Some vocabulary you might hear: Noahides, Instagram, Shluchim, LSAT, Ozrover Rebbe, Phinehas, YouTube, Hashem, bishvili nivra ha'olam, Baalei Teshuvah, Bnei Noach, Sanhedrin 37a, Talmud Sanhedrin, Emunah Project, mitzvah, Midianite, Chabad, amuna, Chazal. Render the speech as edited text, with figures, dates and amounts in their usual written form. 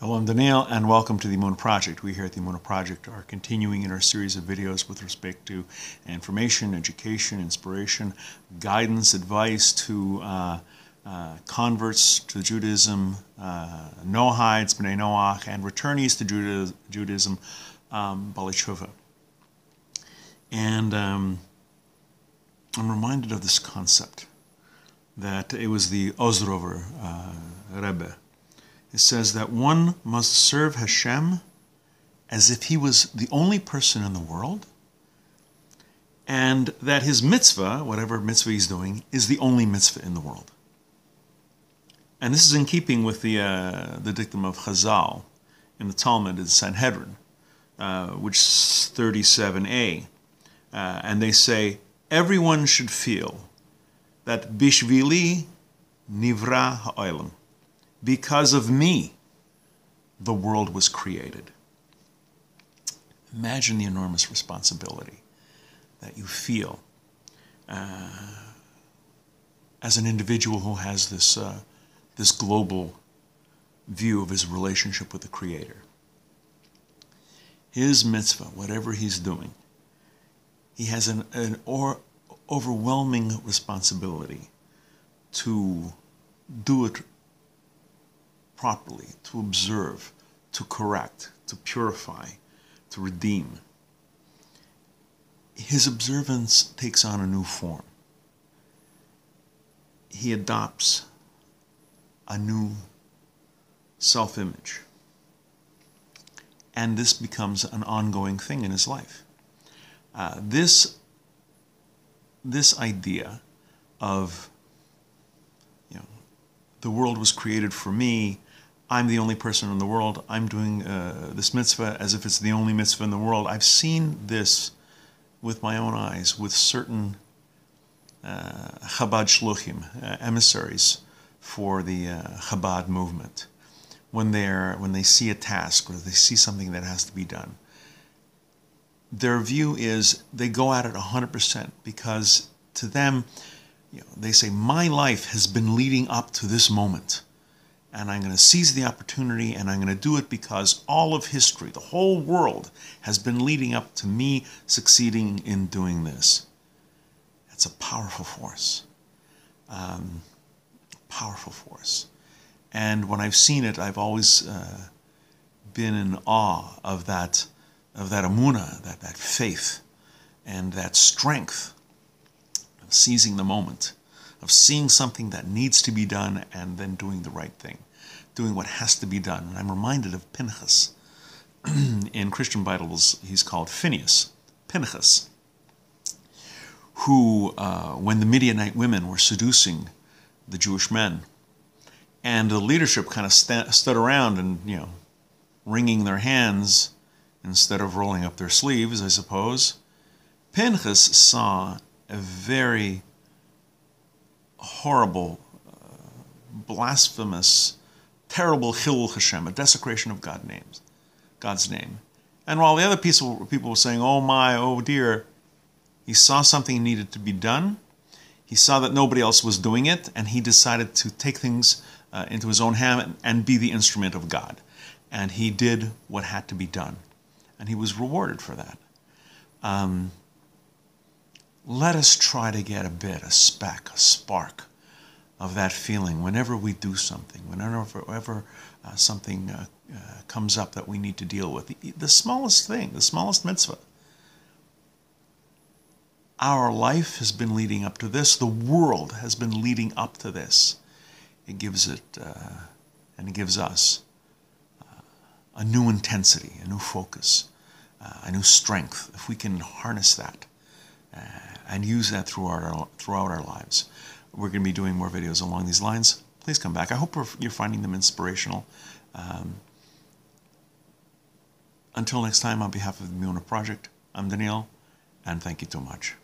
Hello, I'm Daniel, and welcome to the Emunah Project. We here at the Emunah Project are continuing in our series of videos with respect to information, education, inspiration, guidance, advice to converts to Judaism, Noahides, Bnei Noach, and returnees to Judaism, Baalei Teshuvah. And I'm reminded of this concept that it was the Ozrover Rebbe. It says that one must serve Hashem as if he was the only person in the world, and that his mitzvah, whatever mitzvah he's doing, is the only mitzvah in the world. And this is in keeping with the dictum of Chazal in the Talmud in Sanhedrin, which is 37a. And they say, everyone should feel that bishvili nivra ha'olam. Because of me, the world was created. Imagine the enormous responsibility that you feel as an individual who has this, this global view of his relationship with the Creator. His mitzvah, whatever he's doing, he has an overwhelming responsibility to do it properly, to observe, to correct, to purify, to redeem. His observance takes on a new form. He adopts a new self-image. And this becomes an ongoing thing in his life. This idea of, you know, the world was created for me, I'm the only person in the world, I'm doing this mitzvah as if it's the only mitzvah in the world. I've seen this with my own eyes, with certain Chabad Shluchim, emissaries for the Chabad movement. When they see a task or they see something that has to be done, their view is they go at it 100% because to them, you know, they say, my life has been leading up to this moment. And I'm going to seize the opportunity, and I'm going to do it because all of history, the whole world, has been leading up to me succeeding in doing this. That's a powerful force. Powerful force. And when I've seen it, I've always been in awe of that amuna, that faith, and that strength of seizing the moment, of seeing something that needs to be done and then doing the right thing, doing what has to be done. And I'm reminded of Phinehas. In Christian Bibles, he's called Phinehas, Phinehas, who, when the Midianite women were seducing the Jewish men, and the leadership kind of stood around and, you know, wringing their hands instead of rolling up their sleeves, I suppose, Phinehas saw a very horrible, blasphemous, terrible Chilul Hashem, a desecration of God's name. And while the other people were saying, oh my, oh dear, he saw something needed to be done, he saw that nobody else was doing it, and he decided to take things into his own hand and be the instrument of God. And he did what had to be done. And he was rewarded for that. Let us try to get a bit, a speck, a spark of that feeling whenever we do something, whenever something comes up that we need to deal with. The smallest thing, the smallest mitzvah. Our life has been leading up to this. The world has been leading up to this. It gives it, and it gives us a new intensity, a new focus, a new strength. If we can harness that, and use that throughout our lives. We're going to be doing more videos along these lines. Please come back. I hope you're finding them inspirational. Until next time, on behalf of the Emunah Project, I'm Daniel, and thank you so much.